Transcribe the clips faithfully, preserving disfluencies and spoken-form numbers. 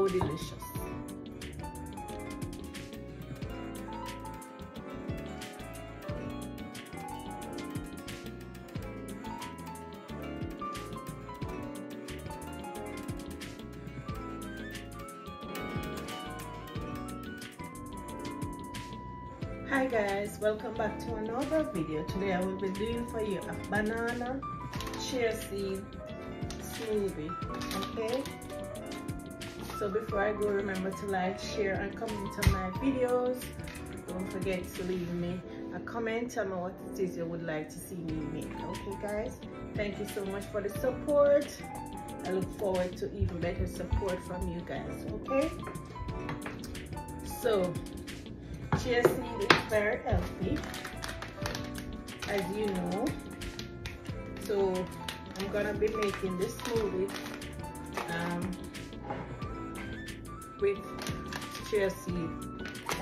so delicious. Hi guys, welcome back to another video. Today I will be doing for you a banana chia seed smoothie. Okay, so before I go, remember to like, share and comment on my videos. Don't forget to leave me a comment on what it is you would like to see me make. Okay guys, thank you so much for the support. I look forward to even better support from you guys. Okay, so chia seed is very healthy, as you know, so I'm gonna be making this smoothie um, with chia seed.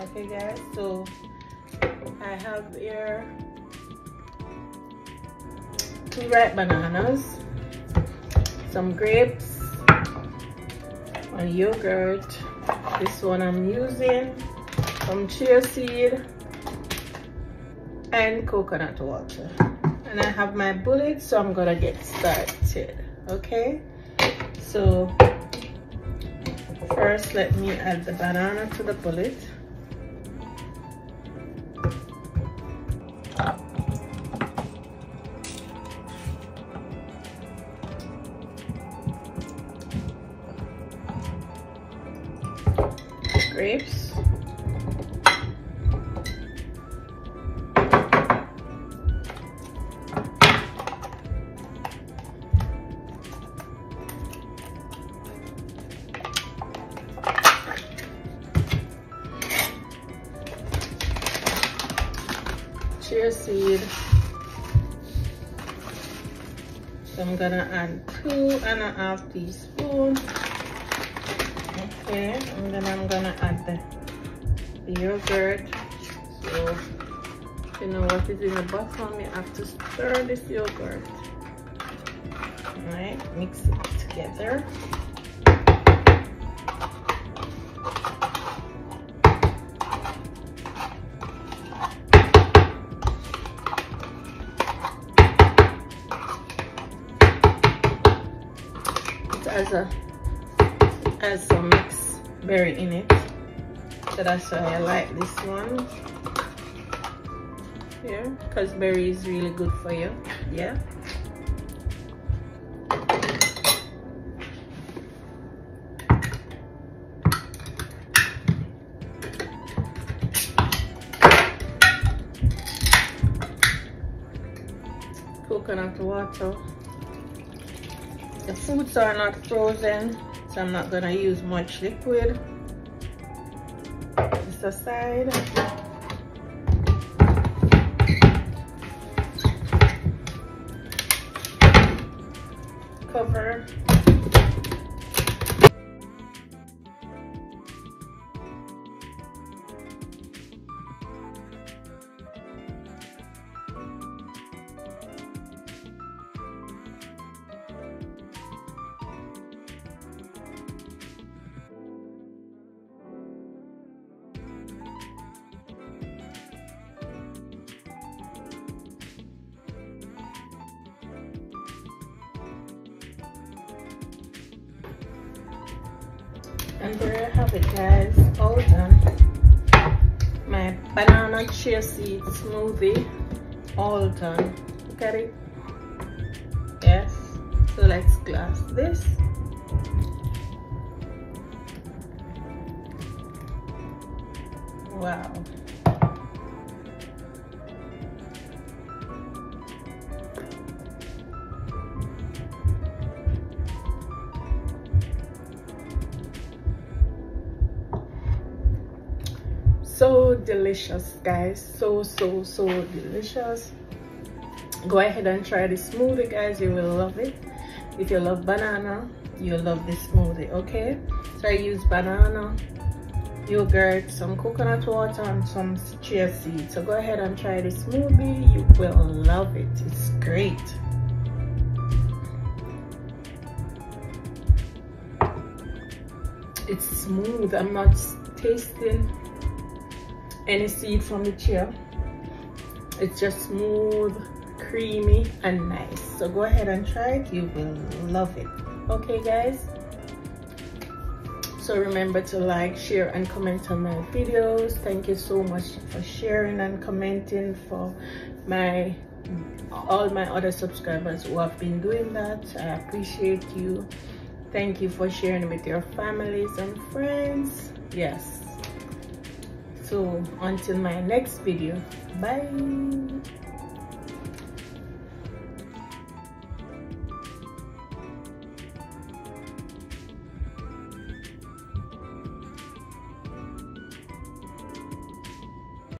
Okay guys, so I have here two ripe bananas, some grapes, and yogurt. This one I'm using some chia seed and coconut water, and I have my bullet, so I'm gonna get started. Okay, so first let me add the banana to the bullet. Grapes, chia seed. So I'm gonna add two and a half teaspoons. Okay, and then I'm gonna add the, the yogurt. So you know what is in the bottom, you have to stir this yogurt. All right, mix it together. As a as some mixed berry in it, so that's why I like this one here, because berry is really good for you. Yeah, coconut water. The fruits are not frozen, so I'm not gonna use much liquid. Just aside. Cover. And there you have it guys, all done. My banana chia seed smoothie, all done. Look at it. Yes, so let's glass this. Wow. So delicious guys, so so so delicious. Go ahead and try this smoothie guys, you will love it. If you love banana, you'll love this smoothie. Okay, so I use banana, yogurt, some coconut water and some chia seed. So go ahead and try this smoothie, you will love it. It's great. it's smooth. I'm not tasting any seed from the chia. It's just smooth, creamy, and nice. So go ahead and try it. You will love it. Okay, guys. So remember to like, share, and comment on my videos. Thank you so much for sharing and commenting, for my all my other subscribers who have been doing that. I appreciate you. Thank you for sharing with your families and friends. Yes. So until my next video, bye.